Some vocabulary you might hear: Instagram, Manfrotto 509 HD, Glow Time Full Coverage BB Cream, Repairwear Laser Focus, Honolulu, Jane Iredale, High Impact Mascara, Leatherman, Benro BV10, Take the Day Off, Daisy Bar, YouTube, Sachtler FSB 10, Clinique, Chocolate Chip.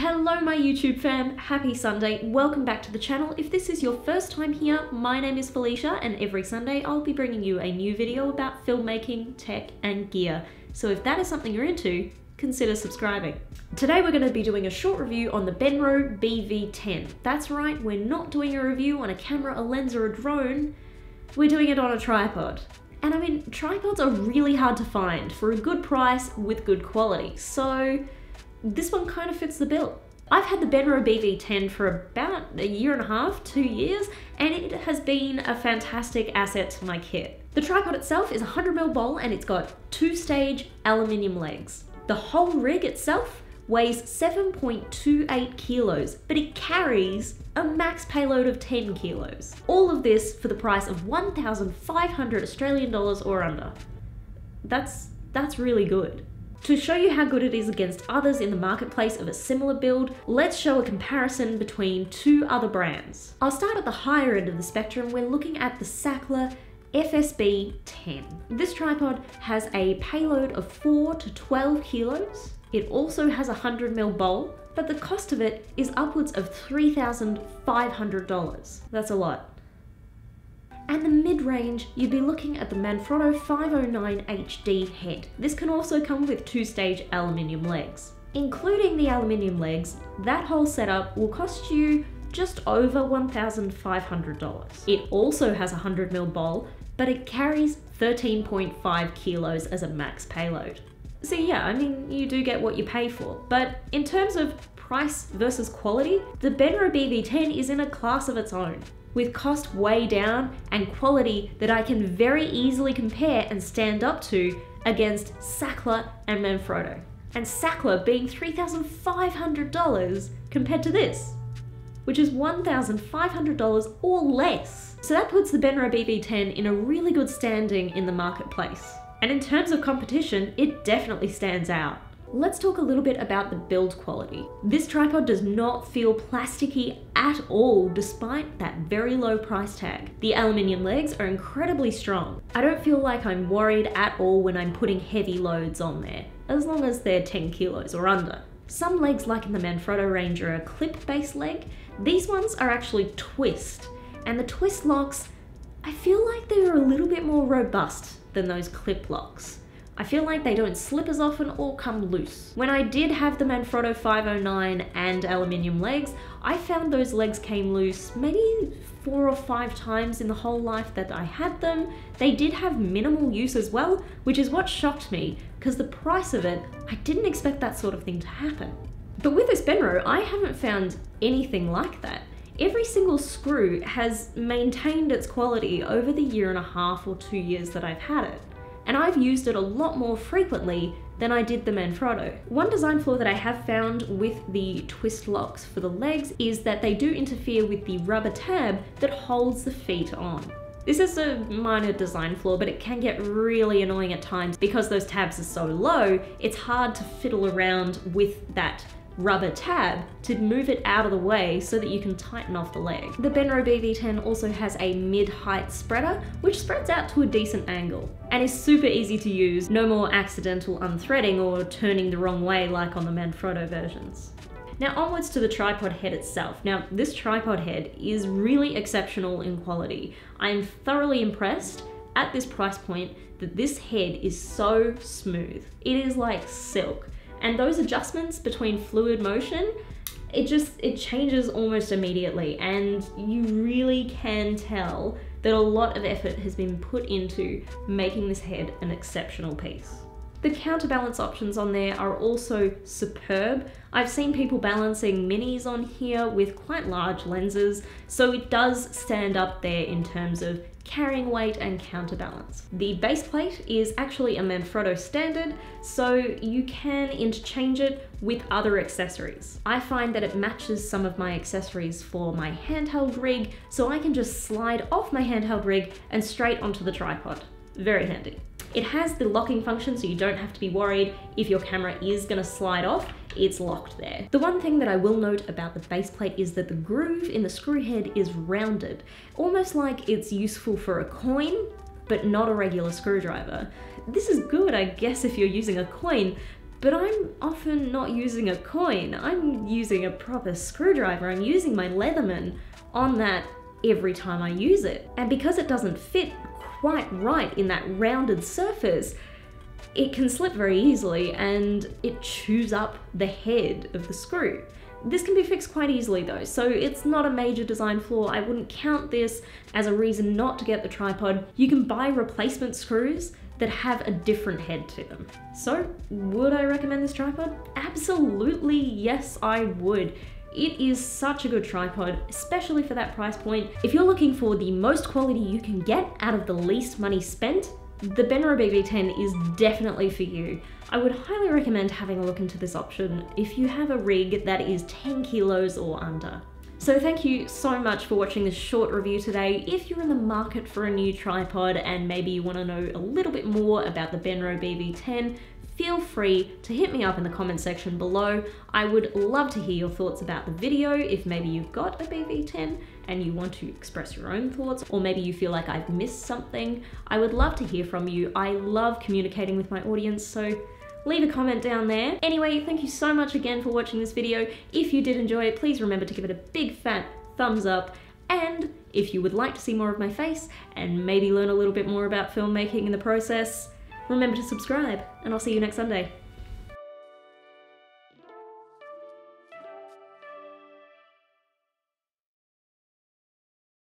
Hello my YouTube fam, happy Sunday, welcome back to the channel. If this is your first time here, my name is Felicia and every Sunday I'll be bringing you a new video about filmmaking, tech and gear. So if that is something you're into, consider subscribing. Today we're going to be doing a short review on the Benro BV10. That's right, we're not doing a review on a camera, a lens or a drone, we're doing it on a tripod. And I mean, tripods are really hard to find for a good price with good quality, so this one kind of fits the bill. I've had the Benro BV10 for about a year and a half, 2 years, and it has been a fantastic asset to my kit. The tripod itself is a 100mm bowl and it's got two-stage aluminium legs. The whole rig itself weighs 7.28 kilos, but it carries a max payload of 10 kilos. All of this for the price of 1,500 Australian dollars or under. That's really good. To show you how good it is against others in the marketplace of a similar build, let's show a comparison between two other brands. I'll start at the higher end of the spectrum. We're looking at the Sachtler FSB 10. This tripod has a payload of 4 to 12 kilos. It also has a 100mm bowl, but the cost of it is upwards of $3,500. That's a lot. And the mid-range, you'd be looking at the Manfrotto 509 HD head. This can also come with two-stage aluminium legs. Including the aluminium legs, that whole setup will cost you just over $1,500. It also has a 100mm bowl, but it carries 13.5 kilos as a max payload. So yeah, I mean, you do get what you pay for, but in terms of price versus quality, the Benro BV10 is in a class of its own, with cost way down and quality that I can very easily compare and stand up to against Sachtler and Manfrotto. And Sachtler being $3,500 compared to this, which is $1,500 or less. So that puts the Benro BV10 in a really good standing in the marketplace. And in terms of competition, it definitely stands out. Let's talk a little bit about the build quality. This tripod does not feel plasticky at all, despite that very low price tag. The aluminium legs are incredibly strong. I don't feel like I'm worried at all when I'm putting heavy loads on there, as long as they're 10 kilos or under. Some legs, like in the Manfrotto range, are a clip-based leg. These ones are actually twist, and the twist locks, I feel like they're a little bit more robust than those clip locks. I feel like they don't slip as often or come loose. When I did have the Manfrotto 509 and aluminium legs, I found those legs came loose maybe 4 or 5 times in the whole life that I had them. They did have minimal use as well, which is what shocked me, because the price of it, I didn't expect that sort of thing to happen. But with this Benro, I haven't found anything like that. Every single screw has maintained its quality over the year and a half or 2 years that I've had it. And I've used it a lot more frequently than I did the Manfrotto. One design flaw that I have found with the twist locks for the legs is that they do interfere with the rubber tab that holds the feet on. This is a minor design flaw, but it can get really annoying at times because those tabs are so low, it's hard to fiddle around with that rubber tab to move it out of the way so that you can tighten off the leg. The Benro BV10 also has a mid-height spreader, which spreads out to a decent angle and is super easy to use. No more accidental unthreading or turning the wrong way like on the Manfrotto versions. Now onwards to the tripod head itself. Now this tripod head is really exceptional in quality. I am thoroughly impressed at this price point that this head is so smooth. It is like silk. And those adjustments between fluid motion, it changes almost immediately, and you really can tell that a lot of effort has been put into making this head an exceptional piece. The counterbalance options on there are also superb. I've seen people balancing minis on here with quite large lenses, so it does stand up there in terms of carrying weight and counterbalance. The base plate is actually a Manfrotto standard, so you can interchange it with other accessories. I find that it matches some of my accessories for my handheld rig, so I can just slide off my handheld rig and straight onto the tripod. Very handy. It has the locking function, so you don't have to be worried if your camera is going to slide off, it's locked there. The one thing that I will note about the base plate is that the groove in the screw head is rounded, almost like it's useful for a coin, but not a regular screwdriver. This is good, I guess, if you're using a coin, But I'm often not using a coin, I'm using a proper screwdriver, I'm using my Leatherman on that every time I use it. And because it doesn't fit quite right in that rounded surface, it can slip very easily and it chews up the head of the screw. This can be fixed quite easily though, so it's not a major design flaw. I wouldn't count this as a reason not to get the tripod. You can buy replacement screws that have a different head to them. So, would I recommend this tripod? Absolutely, yes, I would. It is such a good tripod, especially for that price point. If you're looking for the most quality you can get out of the least money spent, the Benro BV10 is definitely for you. I would highly recommend having a look into this option if you have a rig that is 10 kilos or under. So thank you so much for watching this short review today. If you're in the market for a new tripod and maybe you want to know a little bit more about the Benro BV10, feel free to hit me up in the comment section below. I would love to hear your thoughts about the video if maybe you've got a BV10 and you want to express your own thoughts, or maybe you feel like I've missed something. I would love to hear from you. I love communicating with my audience, so leave a comment down there. Anyway, thank you so much again for watching this video. If you did enjoy it, please remember to give it a big fat thumbs up. And if you would like to see more of my face and maybe learn a little bit more about filmmaking in the process, remember to subscribe, and I'll see you next Sunday.